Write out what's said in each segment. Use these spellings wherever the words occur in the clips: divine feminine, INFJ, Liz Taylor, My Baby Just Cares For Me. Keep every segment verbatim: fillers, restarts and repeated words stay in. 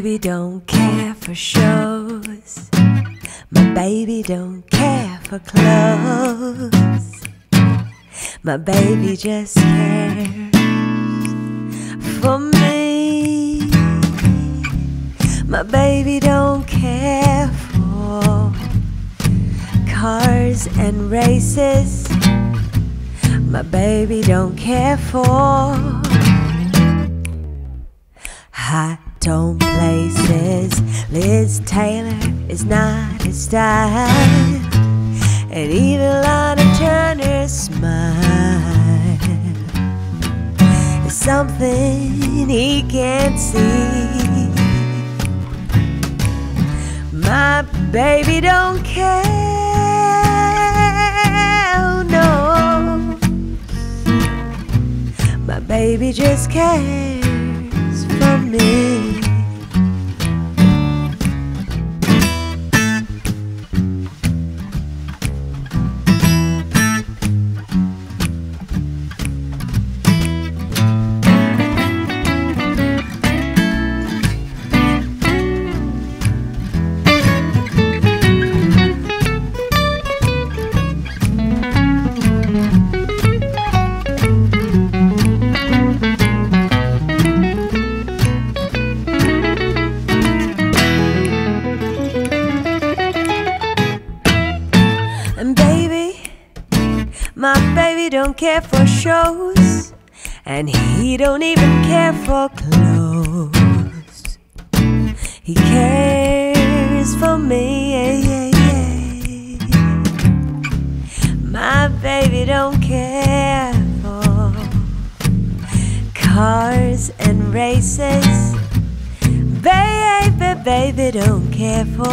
baby don't care for shows. My baby don't care for clothes. My baby just cares for me. My baby don't care for cars and races. My baby don't care for hot on places. Liz Taylor is not his style, and even Lana Turner's smile is something he can't see. My baby don't care, no. My baby just cares for me. And baby, my baby don't care for shows, and he don't even care for clothes. He cares for me, yeah, yeah, yeah. My baby don't care for cars and races. Baby, baby don't care for.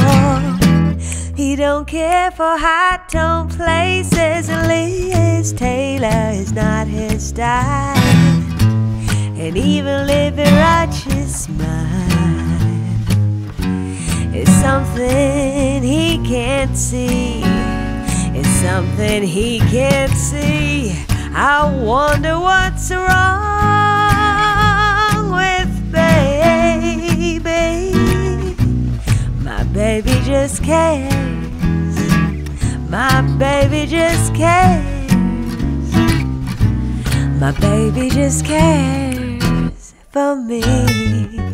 He don't care for high-tone places, and Liz Taylor is not his style, and even Liberace's smile is something he can't see. It's something he can't see. I wonder what's wrong with baby. My baby just cares. My baby just cares. My baby just cares for me.